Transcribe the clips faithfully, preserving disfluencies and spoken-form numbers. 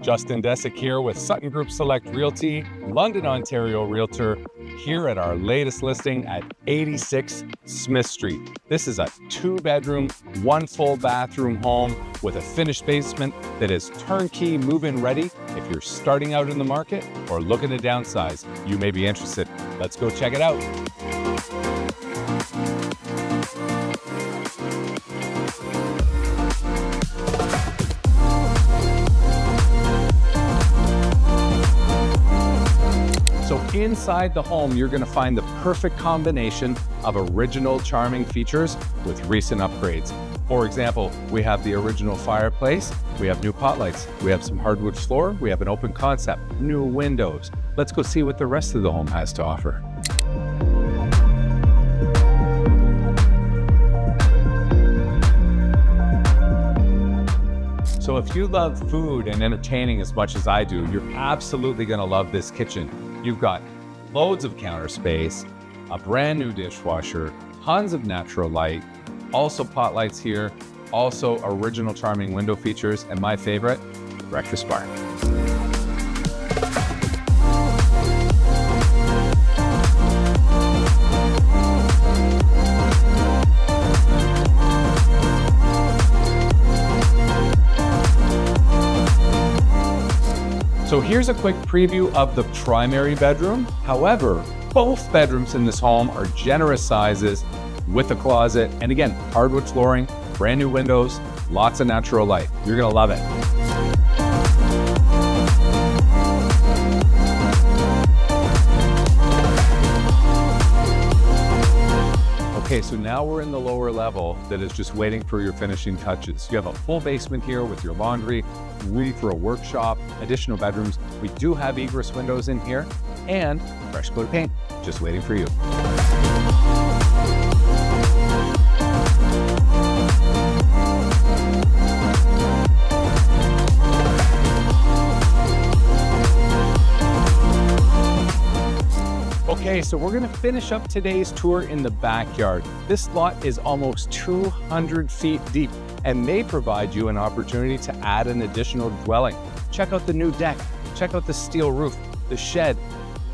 Justin Desic here with Sutton Group Select Realty, London, Ontario Realtor, here at our latest listing at eighty-six Smith Street. This is a two bedroom, one full bathroom home with a finished basement that is turnkey move-in ready. If you're starting out in the market or looking to downsize, you may be interested. Let's go check it out. So inside the home, you're going to find the perfect combination of original charming features with recent upgrades. For example, we have the original fireplace, we have new pot lights, we have some hardwood floor, we have an open concept, new windows. Let's go see what the rest of the home has to offer. So if you love food and entertaining as much as I do, you're absolutely going to love this kitchen. You've got loads of counter space, a brand new dishwasher, tons of natural light, also pot lights here, also original charming window features, and my favorite, the breakfast bar. So here's a quick preview of the primary bedroom. However, both bedrooms in this home are generous sizes with a closet. And again, hardwood flooring, brand new windows, lots of natural light. You're gonna love it. Okay, so now we're in the lower level that is just waiting for your finishing touches. You have a full basement here with your laundry, room for a workshop, additional bedrooms. We do have egress windows in here and fresh coat of paint, just waiting for you. Okay, so we're gonna finish up today's tour in the backyard. This lot is almost two hundred feet deep and may provide you an opportunity to add an additional dwelling. Check out the new deck, check out the steel roof, the shed,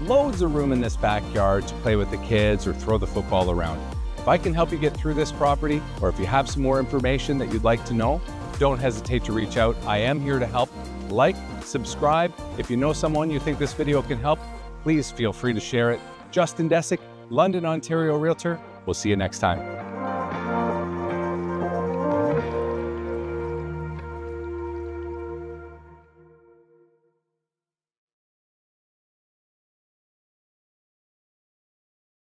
loads of room in this backyard to play with the kids or throw the football around. If I can help you get through this property, or if you have some more information that you'd like to know, don't hesitate to reach out. I am here to help. Like, subscribe. If you know someone you think this video can help, please feel free to share it. Justin Desic, London, Ontario Realtor. We'll see you next time.